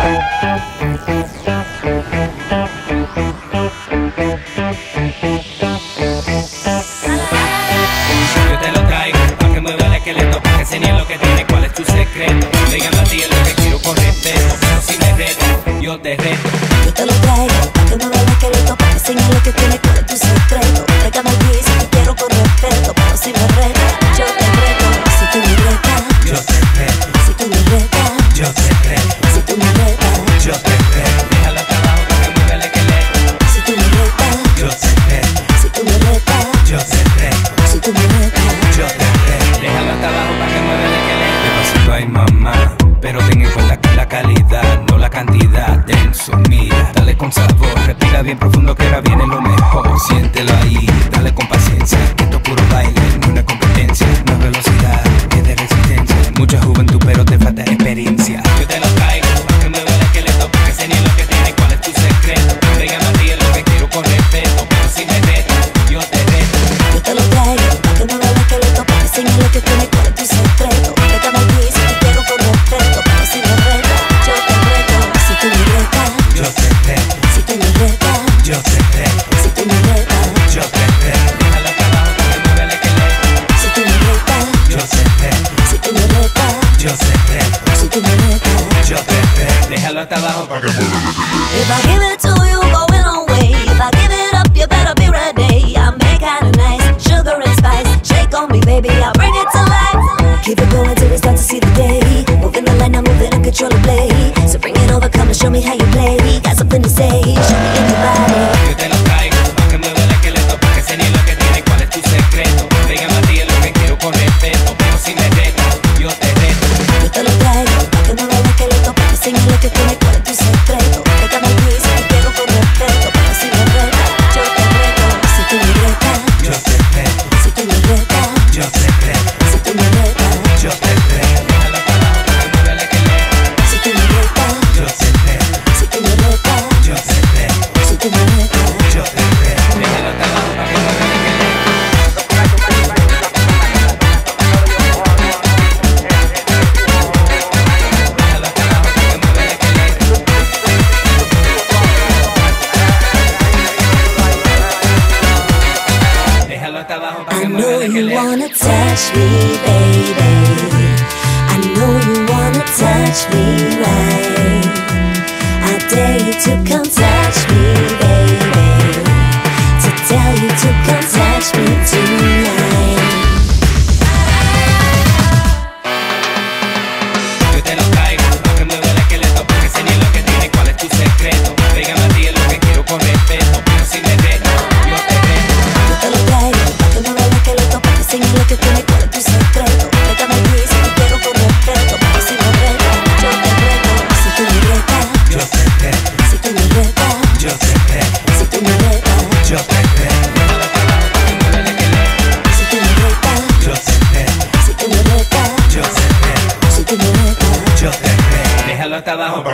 Para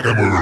que